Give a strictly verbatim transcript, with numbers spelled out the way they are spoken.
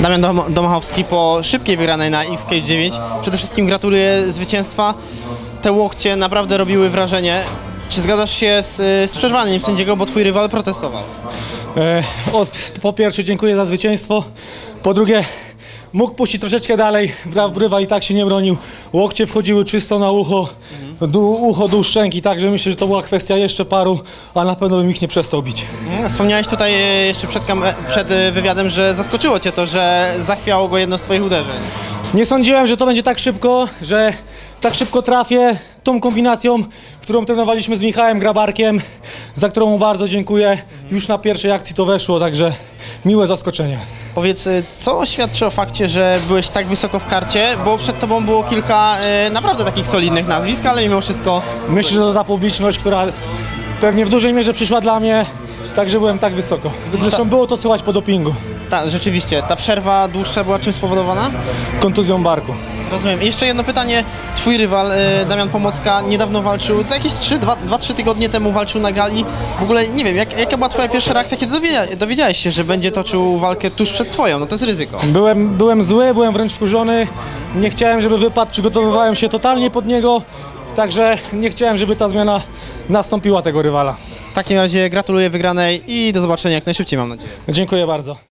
Damian Dom Domachowski po szybkiej wygranej na X CAGE dziewięć. Przede wszystkim gratuluję zwycięstwa. Te łokcie naprawdę robiły wrażenie. Czy zgadzasz się z, z przerwaniem sędziego, bo twój rywal protestował? E, od, po pierwsze dziękuję za zwycięstwo. Po drugie, mógł puścić troszeczkę dalej, rywal i tak się nie bronił. Łokcie wchodziły czysto na ucho, mhm. du, ucho do szczęki, także myślę, że to była kwestia jeszcze paru, a na pewno bym ich nie przestał bić. Wspomniałeś tutaj jeszcze przed, przed wywiadem, że zaskoczyło cię to, że zachwiało go jedno z twoich uderzeń. Nie sądziłem, że to będzie tak szybko, że tak szybko trafię tą kombinacją, którą trenowaliśmy z Michałem Grabarkiem, za którą mu bardzo dziękuję. Już na pierwszej akcji to weszło, także miłe zaskoczenie. Powiedz, co świadczy o fakcie, że byłeś tak wysoko w karcie, bo przed tobą było kilka y, naprawdę takich solidnych nazwisk, ale mimo wszystko... Myślę, że to ta publiczność, która pewnie w dużej mierze przyszła dla mnie, także byłem tak wysoko. Zresztą było to słychać po dopingu. Ta, rzeczywiście, ta przerwa dłuższa była czym spowodowana? Kontuzją barku. Rozumiem. I jeszcze jedno pytanie. Twój rywal, Damian Pomocka, niedawno walczył, to jakieś dwa trzy tygodnie temu walczył na gali. W ogóle nie wiem, jak, jaka była twoja pierwsza reakcja, kiedy dowiedzia, dowiedziałeś się, że będzie toczył walkę tuż przed twoją? No to jest ryzyko. Byłem, byłem zły, byłem wręcz wkurzony. Nie chciałem, żeby wypadł, przygotowywałem się totalnie pod niego. Także nie chciałem, żeby ta zmiana nastąpiła tego rywala. W takim razie gratuluję wygranej i do zobaczenia jak najszybciej, mam nadzieję. Dziękuję bardzo.